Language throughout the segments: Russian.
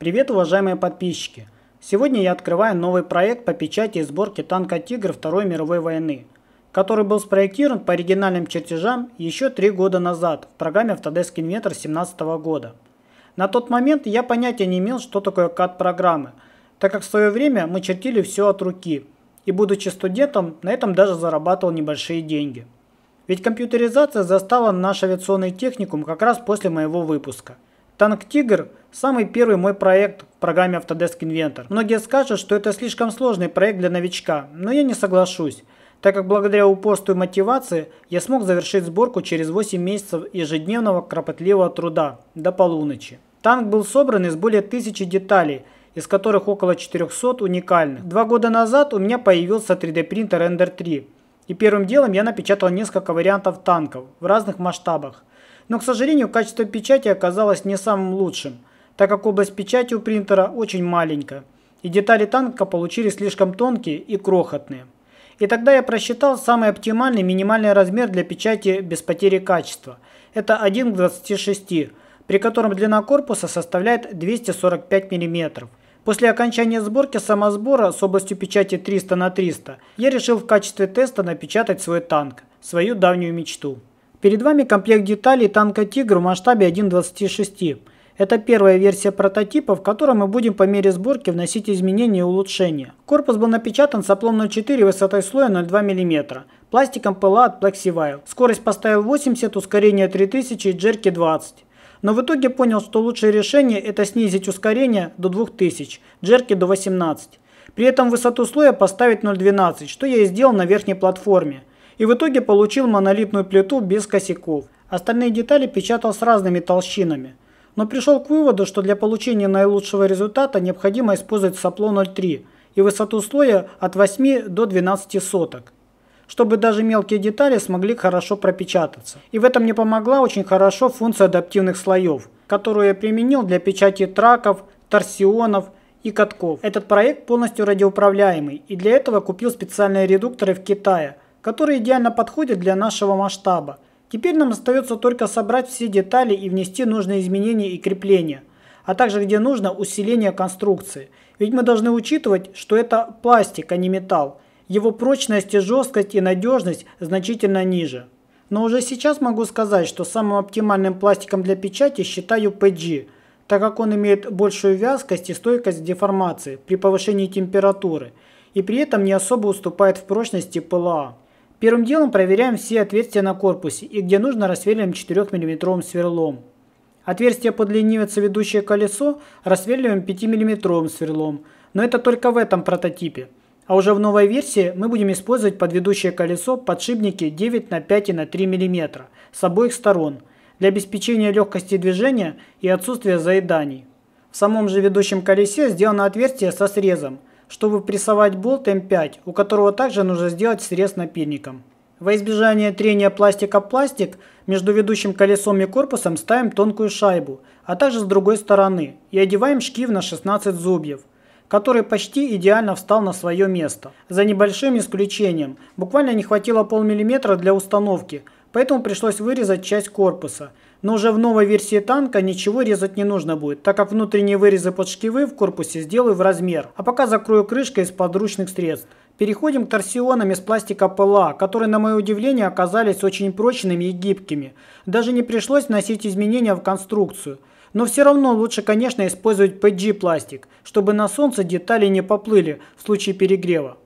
Привет, уважаемые подписчики! Сегодня я открываю новый проект по печати и сборке танка «Тигр» Второй мировой войны, который был спроектирован по оригинальным чертежам еще 3 года назад в программе Autodesk Inventor 2017 года. На тот момент я понятия не имел, что такое CAD-программы, так как в свое время мы чертили все от руки, и будучи студентом, на этом даже зарабатывал небольшие деньги. Ведь компьютеризация застала наш авиационный техникум как раз после моего выпуска. Танк «Тигр» – самый первый мой проект в программе Autodesk Inventor. Многие скажут, что это слишком сложный проект для новичка, но я не соглашусь, так как благодаря упорству и мотивации я смог завершить сборку через 8 месяцев ежедневного кропотливого труда до полуночи. Танк был собран из более 1000 деталей, из которых около 400 уникальных. 2 года назад у меня появился 3D принтер Ender 3, и первым делом я напечатал несколько вариантов танков в разных масштабах. Но, к сожалению, качество печати оказалось не самым лучшим, так как область печати у принтера очень маленькая, и детали танка получились слишком тонкие и крохотные. И тогда я просчитал самый оптимальный минимальный размер для печати без потери качества. Это 1 к 26, при котором длина корпуса составляет 245 мм. После окончания сборки самосбора с областью печати 300 на 300 я решил в качестве теста напечатать свой танк, свою давнюю мечту. Перед вами комплект деталей танка «Тигр» в масштабе 1:26. Это первая версия прототипа, в которой мы будем по мере сборки вносить изменения и улучшения. Корпус был напечатан с оплом 0,4 высотой слоя 0,2 мм, пластиком PLA от PlexiWire. Скорость поставил 80, ускорение 3000 и джерки 20. Но в итоге понял, что лучшее решение это снизить ускорение до 2000, джерки до 18. При этом высоту слоя поставить 0,12, что я и сделал на верхней платформе. И в итоге получил монолитную плиту без косяков. Остальные детали печатал с разными толщинами. Но пришел к выводу, что для получения наилучшего результата необходимо использовать сопло 0,3 и высоту слоя от 8 до 12 соток, чтобы даже мелкие детали смогли хорошо пропечататься. И в этом мне помогла очень хорошо функция адаптивных слоев, которую я применил для печати траков, торсионов и катков. Этот проект полностью радиоуправляемый, и для этого купил специальные редукторы в Китае, которые идеально подходят для нашего масштаба. Теперь нам остается только собрать все детали и внести нужные изменения и крепления, а также где нужно усиление конструкции. Ведь мы должны учитывать, что это пластик, а не металл. Его прочность и жесткость и надежность значительно ниже. Но уже сейчас могу сказать, что самым оптимальным пластиком для печати считаю PG, так как он имеет большую вязкость и стойкость к деформации при повышении температуры и при этом не особо уступает в прочности PLA. Первым делом проверяем все отверстия на корпусе и где нужно рассверливаем 4-мм сверлом. Отверстие под ленивице ведущее колесо рассверливаем 5-мм сверлом, но это только в этом прототипе. А уже в новой версии мы будем использовать под ведущее колесо подшипники 9 на 5 и на 3 мм с обоих сторон для обеспечения легкости движения и отсутствия заеданий. В самом же ведущем колесе сделано отверстие со срезом, чтобы прессовать болт М5, у которого также нужно сделать срез напильником. Во избежание трения пластика об пластик, между ведущим колесом и корпусом ставим тонкую шайбу, а также с другой стороны, и одеваем шкив на 16 зубьев, который почти идеально встал на свое место. За небольшим исключением, буквально не хватило полмиллиметра для установки, поэтому пришлось вырезать часть корпуса. Но уже в новой версии танка ничего резать не нужно будет, так как внутренние вырезы под шкивы в корпусе сделаю в размер. А пока закрою крышкой из подручных средств. Переходим к торсионам из пластика PLA, которые, на мое удивление, оказались очень прочными и гибкими. Даже не пришлось вносить изменения в конструкцию. Но все равно лучше, конечно, использовать PG пластик, чтобы на солнце детали не поплыли в случае перегрева.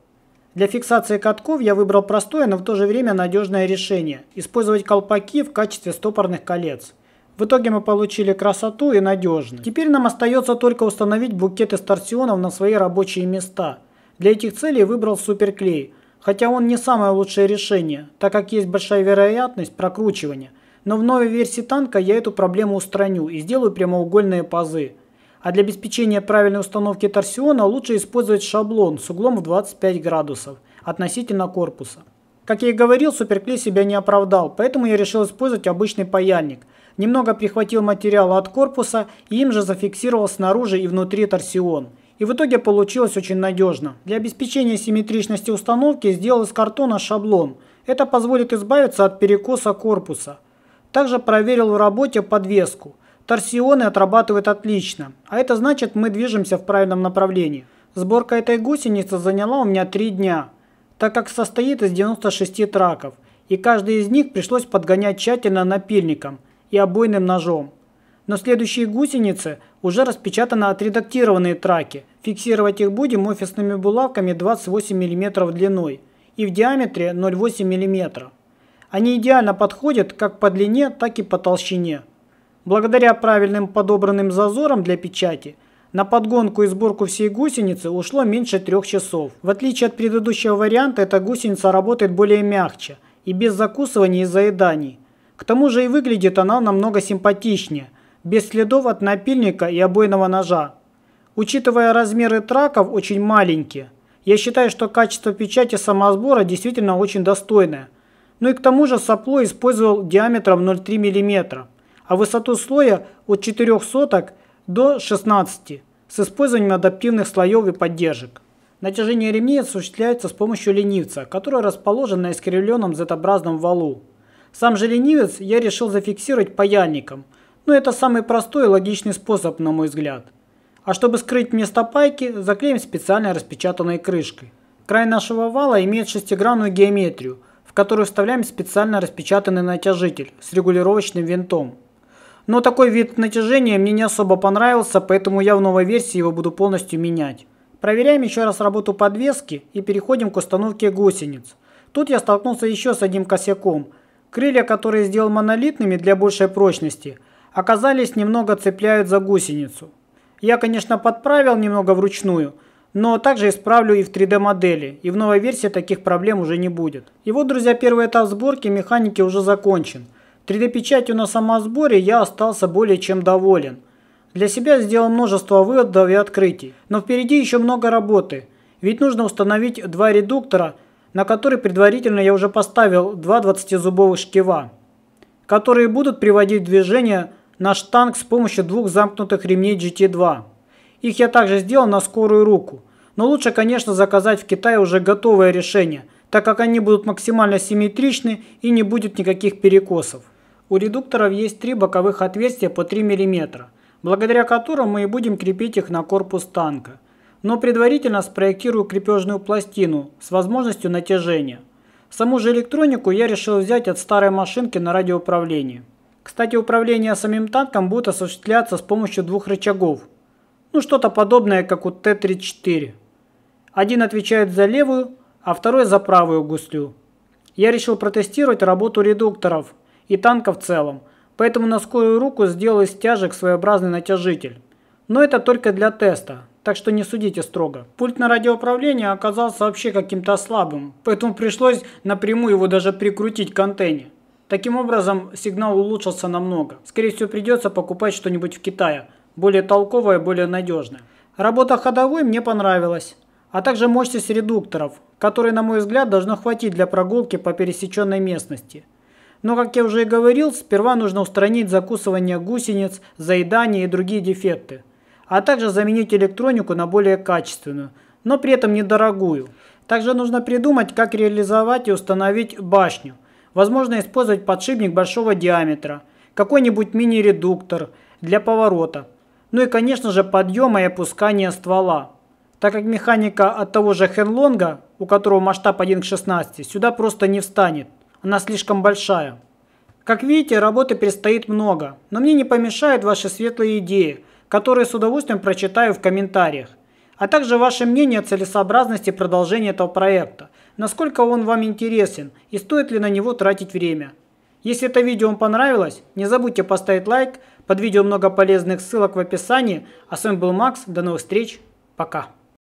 Для фиксации катков я выбрал простое, но в то же время надежное решение – использовать колпаки в качестве стопорных колец. В итоге мы получили красоту и надежность. Теперь нам остается только установить букеты торсионов на свои рабочие места. Для этих целей выбрал суперклей, хотя он не самое лучшее решение, так как есть большая вероятность прокручивания. Но в новой версии танка я эту проблему устраню и сделаю прямоугольные пазы. А для обеспечения правильной установки торсиона лучше использовать шаблон с углом в 25 градусов относительно корпуса. Как я и говорил, суперклей себя не оправдал, поэтому я решил использовать обычный паяльник. Немного прихватил материала от корпуса и им же зафиксировал снаружи и внутри торсион. И в итоге получилось очень надежно. Для обеспечения симметричности установки сделал из картона шаблон. Это позволит избавиться от перекоса корпуса. Также проверил в работе подвеску. Торсионы отрабатывают отлично, а это значит, мы движемся в правильном направлении. Сборка этой гусеницы заняла у меня 3 дня, так как состоит из 96 траков, и каждый из них пришлось подгонять тщательно напильником и обойным ножом. Но следующие гусеницы уже распечатаны отредактированные траки. Фиксировать их будем офисными булавками 28 мм длиной и в диаметре 0,8 мм. Они идеально подходят как по длине, так и по толщине. Благодаря правильным подобранным зазорам для печати на подгонку и сборку всей гусеницы ушло меньше 3 часов. В отличие от предыдущего варианта, эта гусеница работает более мягче и без закусываний и заеданий. К тому же и выглядит она намного симпатичнее, без следов от напильника и обойного ножа. Учитывая размеры траков очень маленькие, я считаю, что качество печати самосбора действительно очень достойное. Ну и к тому же сопло использовал диаметром 0,3 мм, а высоту слоя от 0,04 до 0,16 с использованием адаптивных слоев и поддержек. Натяжение ремней осуществляется с помощью ленивца, который расположен на искривленном Z-образном валу. Сам же ленивец я решил зафиксировать паяльником, но это самый простой и логичный способ, на мой взгляд. А чтобы скрыть место пайки, заклеим специально распечатанной крышкой. Край нашего вала имеет шестигранную геометрию, в которую вставляем специально распечатанный натяжитель с регулировочным винтом. Но такой вид натяжения мне не особо понравился, поэтому я в новой версии его буду полностью менять. Проверяем еще раз работу подвески и переходим к установке гусениц. Тут я столкнулся еще с одним косяком. Крылья, которые сделал монолитными для большей прочности, оказались немного цепляют за гусеницу. Я, конечно, подправил немного вручную, но также исправлю и в 3D модели, и в новой версии таких проблем уже не будет. И вот, друзья, первый этап сборки механики уже закончен. 3D печатью на самосборе я остался более чем доволен. Для себя сделал множество выводов и открытий, но впереди еще много работы, ведь нужно установить 2 редуктора, на которые предварительно я уже поставил 2 20-зубовых шкива, которые будут приводить в движение наш танк с помощью 2 замкнутых ремней GT2. Их я также сделал на скорую руку, но лучше, конечно, заказать в Китае уже готовое решение, так как они будут максимально симметричны и не будет никаких перекосов. У редукторов есть 3 боковых отверстия по 3 мм, благодаря которым мы и будем крепить их на корпус танка. Но предварительно спроектирую крепежную пластину с возможностью натяжения. Саму же электронику я решил взять от старой машинки на радиоуправлении. Кстати, управление самим танком будет осуществляться с помощью 2 рычагов. Ну, что-то подобное, как у Т-34. Один отвечает за левую, а второй за правую гуслю. Я решил протестировать работу редукторов и танка в целом, поэтому на скорую руку сделал из стяжек своеобразный натяжитель. Но это только для теста, так что не судите строго. Пульт на радиоуправлении оказался вообще каким-то слабым, поэтому пришлось напрямую его даже прикрутить к антенне. Таким образом, сигнал улучшился намного. Скорее всего, придется покупать что-нибудь в Китае, более толковое, более надежное. Работа ходовой мне понравилась, а также мощность редукторов, которой, на мой взгляд, должно хватить для прогулки по пересеченной местности. Но, как я уже и говорил, сперва нужно устранить закусывание гусениц, заедание и другие дефекты, а также заменить электронику на более качественную, но при этом недорогую. Также нужно придумать, как реализовать и установить башню. Возможно использовать подшипник большого диаметра, какой-нибудь мини-редуктор для поворота, ну и, конечно же, подъема и опускания ствола, так как механика от того же Хенлонга, у которого масштаб 1:16, сюда просто не встанет. Она слишком большая. Как видите, работы предстоит много, но мне не помешают ваши светлые идеи, которые с удовольствием прочитаю в комментариях, а также ваше мнение о целесообразности продолжения этого проекта, насколько он вам интересен и стоит ли на него тратить время. Если это видео вам понравилось, не забудьте поставить лайк, под видео много полезных ссылок в описании, а с вами был Макс, до новых встреч, пока.